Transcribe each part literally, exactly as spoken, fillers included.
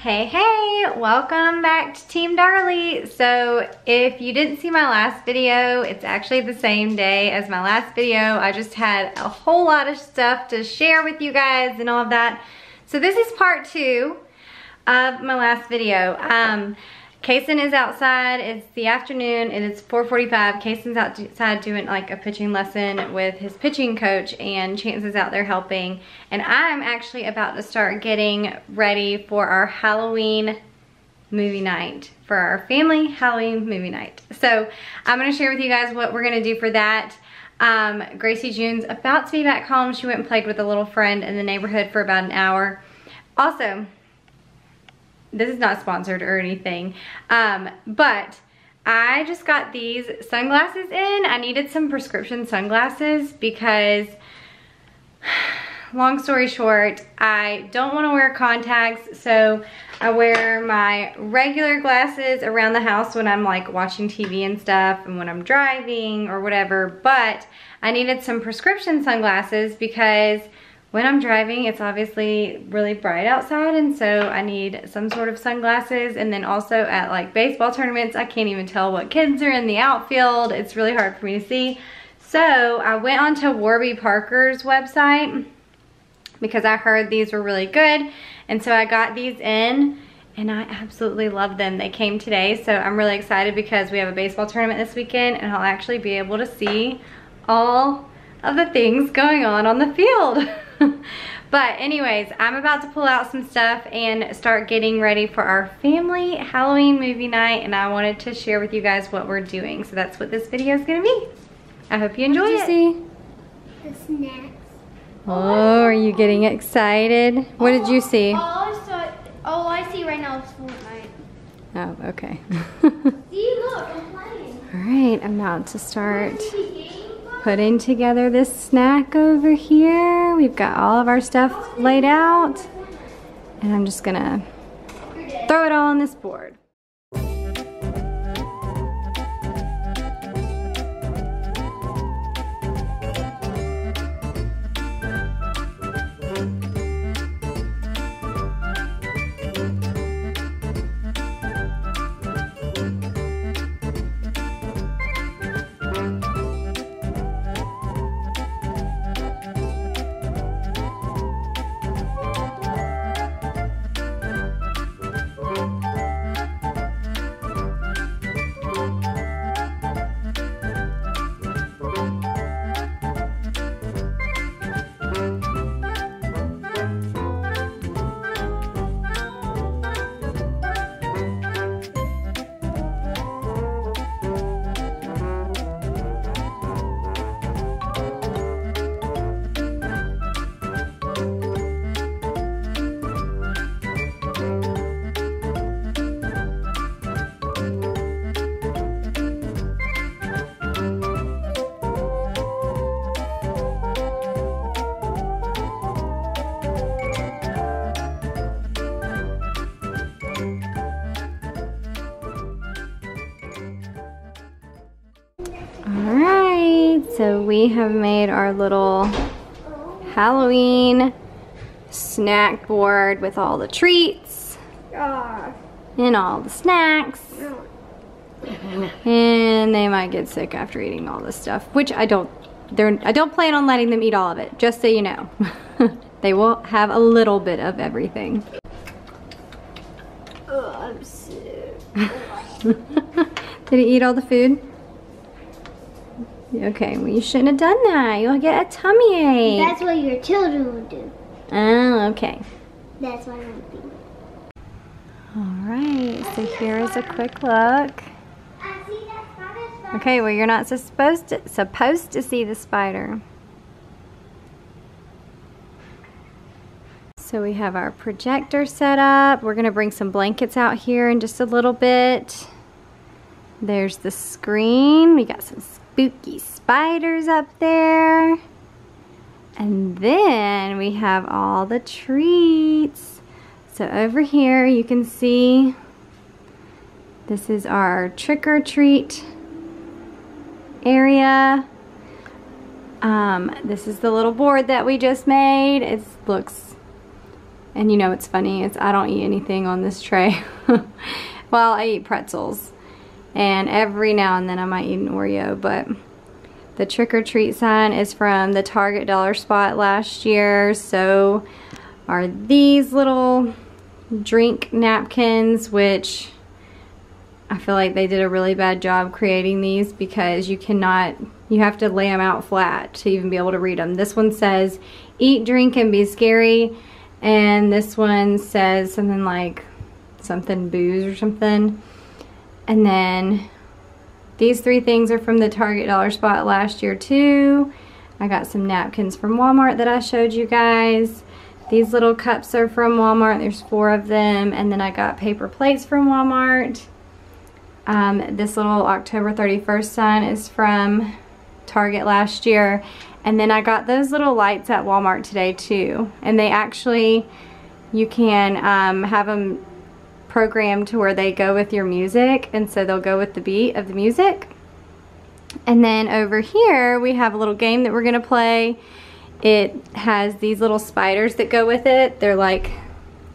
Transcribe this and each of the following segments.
Hey, hey, welcome back to Team Darley. So if you didn't see my last video, it's actually the same day as my last video. I just had a whole lot of stuff to share with you guys and all of that. So this is part two of my last video. Um, Kaysen is outside, it's the afternoon and it's four forty-five. Kaysen's outside doing like a pitching lesson with his pitching coach and Chance is out there helping. And I'm actually about to start getting ready for our Halloween movie night, for our family Halloween movie night. So I'm gonna share with you guys what we're gonna do for that. Um, Gracie June's about to be back home. She went and played with a little friend in the neighborhood for about an hour. Also, this is not sponsored or anything, um, but I just got these sunglasses in. I needed some prescription sunglasses because, long story short, I don't want to wear contacts, so I wear my regular glasses around the house when I'm like watching T V and stuff and when I'm driving or whatever, but I needed some prescription sunglasses because when I'm driving, it's obviously really bright outside, and so I need some sort of sunglasses. And then also at like baseball tournaments, I can't even tell what kids are in the outfield. It's really hard for me to see. So I went onto Warby Parker's website because I heard these were really good. And so I got these in and I absolutely love them. They came today, so I'm really excited because we have a baseball tournament this weekend and I'll actually be able to see all of the things going on on the field. But anyways, I'm about to pull out some stuff and start getting ready for our family Halloween movie night, and I wanted to share with you guys what we're doing. So that's what this video is going to be. I hope you enjoy it. What did you see? The snacks. Oh, are you getting excited? What did you see? All I, saw, all I see right now is Fortnite. Oh, okay. See, look, I'm playing. All right, I'm about to start putting together this snack over here. We've got all of our stuff laid out and I'm just gonna throw it all on this board. So we have made our little Halloween snack board with all the treats uh, and all the snacks. And they might get sick after eating all this stuff, which I don't, they're, I don't plan on letting them eat all of it, just so you know. They will have a little bit of everything. Oh, I'm sick. Did he eat all the food? Okay, well you shouldn't have done that. You'll get a tummy ache. That's what your children will do. Oh, okay. That's what I'm thinking. Alright, so here is a quick look. Okay, well you're not supposed to, supposed to see the spider. So we have our projector set up. We're going to bring some blankets out here in just a little bit. There's the screen. We got some spooky spiders up there. And then we have all the treats. So over here you can see this is our trick-or-treat area. Um, this is the little board that we just made. It looks And you know what's funny is I don't eat anything on this tray. Well, I eat pretzels. And every now and then I might eat an Oreo, but the trick-or-treat sign is from the Target Dollar Spot last year. So are these little drink napkins, which I feel like they did a really bad job creating these because you cannot, you have to lay them out flat to even be able to read them. This one says, eat, drink, and be scary. And this one says something like, something booze or something. And then these three things are from the Target Dollar Spot last year too. I got some napkins from Walmart that I showed you guys. These little cups are from Walmart. There's four of them. And then I got paper plates from Walmart. Um, this little October thirty-first sign is from Target last year. And then I got those little lights at Walmart today too. And they actually, you can um, have them programmed to where they go with your music, and so they'll go with the beat of the music. And then over here we have a little game that we're gonna play. It has these little spiders that go with it. They're like,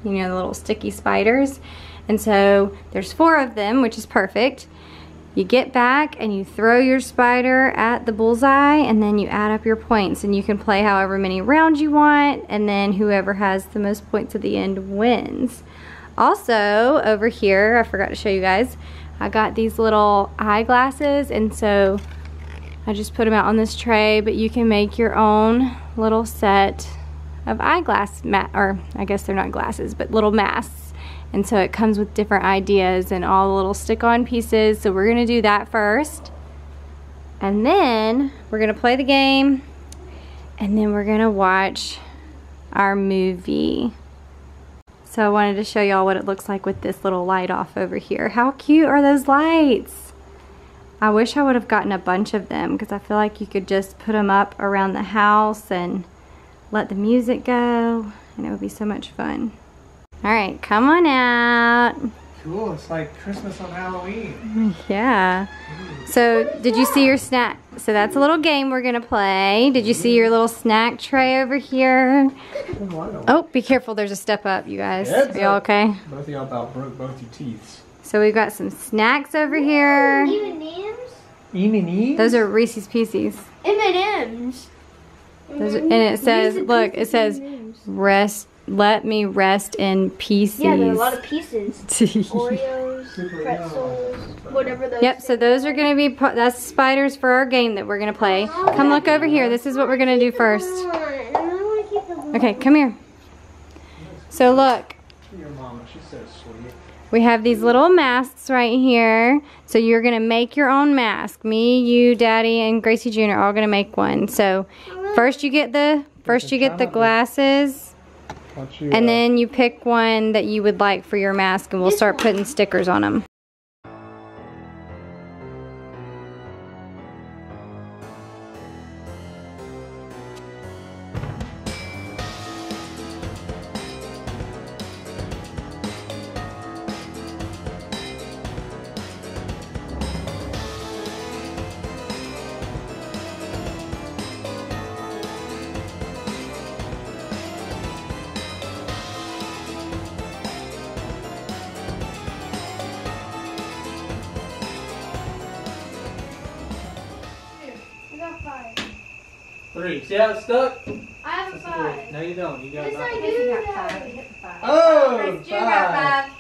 you know, the little sticky spiders. And so there's four of them, which is perfect. You get back and you throw your spider at the bullseye, and then you add up your points, and you can play however many rounds you want, and then whoever has the most points at the end wins. Also, over here, I forgot to show you guys, I got these little eyeglasses, and so I just put them out on this tray, but you can make your own little set of eyeglass mat, or I guess they're not glasses, but little masks. And so it comes with different ideas and all the little stick-on pieces, so we're gonna do that first. And then we're gonna play the game, and then we're gonna watch our movie. So I wanted to show y'all what it looks like with this little light off over here. How cute are those lights? I wish I would have gotten a bunch of them because I feel like you could just put them up around the house and let the music go, and it would be so much fun. All right, come on out. Cool, it's like Christmas on Halloween. Yeah. So did you see your snack? So that's a little game we're gonna play. Did you see your little snack tray over here? Oh, be careful, there's a step up, you guys. Are y'all okay? Both of y'all about broke both your teeth. So we've got some snacks over here. M and M's? M and M's? Those are Reese's Pieces. M and M's. And it says, look, it says, rest, let me rest in pieces. Yeah, there are a lot of pieces. Oreos, pretzels, whatever those Yep, so those are going to be, that's spiders for our game that we're going to play. Come look over here. This is what we're going to do first. Okay, come here. So look. Your mama, she's so sweet. We have these little masks right here. So you're going to make your own mask. Me, you, Daddy, and Gracie Junior are all going to make one. So first you get the, first you get the glasses. You, and uh, then you pick one that you would like for your mask, and we'll start one. putting stickers on them. Three. See how it's stuck? I have a five. No, you don't. You got yes, five. I do. You got five. You hit the five. Oh, five. You got five.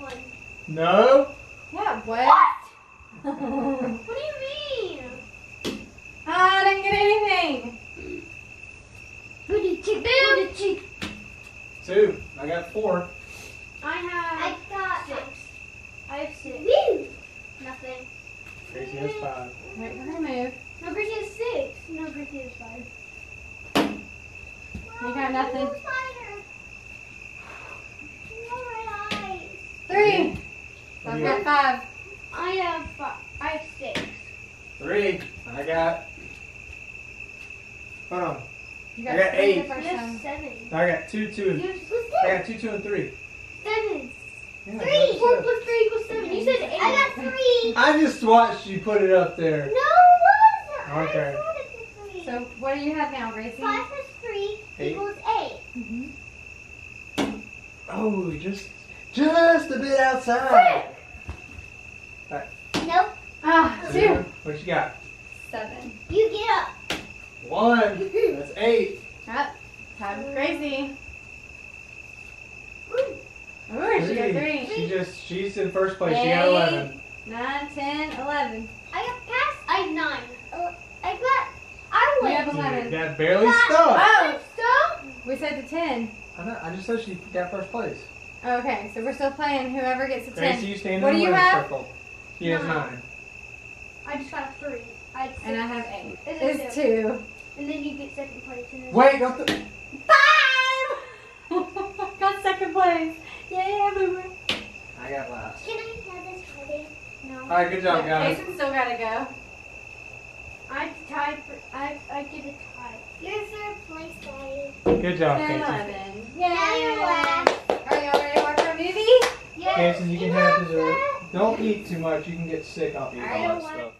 One. No? Yeah, what? What? What do you mean? I didn't get anything. Booty cheek. Booty cheek. Two. I got four. I have I got six. I have six. Woo. Nothing. Gracie has five. Wait for her move. No, Gracie has six. No, Gracie has five. Well, you got nothing. Three. So I've got five. I have five. I have six. Three. I got. Hold on. You got I got eight. You have seven. I got two, two, and. I got two, two, and three. Seven. Yeah, three. Four plus three equals seven. You said eight. I got three. I just watched you put it up there. No, it wasn't. Okay. I thought it was three. So what do you have now, Gracie? Five plus three eight. Equals eight. Mm-hmm. Oh, just just a bit outside. All right. Nope. Ah, two. Zero. What you got? Seven. You get up. One. That's eight. Up. Time crazy. Ooh. Ooh, she got three. She just, she's in first place. Eight, she got eleven. Nine, ten, eleven. I got past. I have nine. Uh, I got. I win. You have eleven. That barely stuck. Oh, stuck. We said the ten. I know. I just said she got first place. Okay, so we're still playing. Whoever gets the ten. Gracie, you stand in the winner's circle. She has nine. I just got three. I had and I have eight. It's, it's two. two. And then you get second place. And wait, got the five. Got second place. Yeah, boomer. I got last. Can I have this for you? No. All right, good job, yeah, guys. Jason's still gotta go. I tied. For, I I get a tie. You're third place, Daddy. Good job, Jason. eleven. Yeah, now you're last. Are y'all ready to watch our movie? Yes. Jason, you can have dessert. Don't eat too much. You can get sick off eating all that stuff.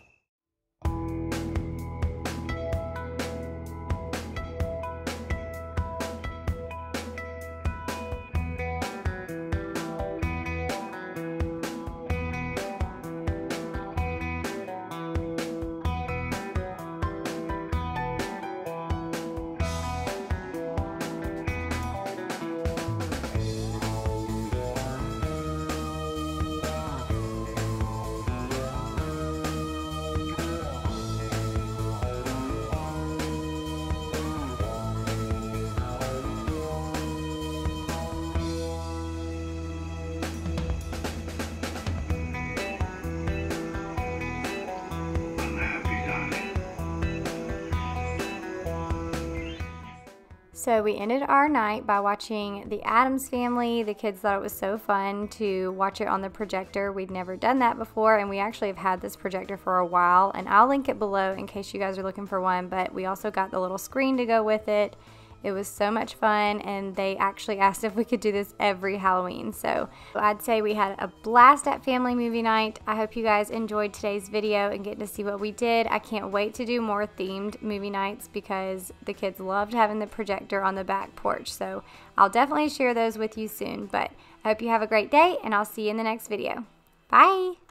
So we ended our night by watching The Addams Family. The kids thought it was so fun to watch it on the projector. We've never done that before, and we actually have had this projector for a while, and I'll link it below in case you guys are looking for one, but we also got the little screen to go with it. It was so much fun, and they actually asked if we could do this every Halloween. So I'd say we had a blast at family movie night. I hope you guys enjoyed today's video and get to see what we did. I can't wait to do more themed movie nights because the kids loved having the projector on the back porch. So I'll definitely share those with you soon, but I hope you have a great day, and I'll see you in the next video. Bye!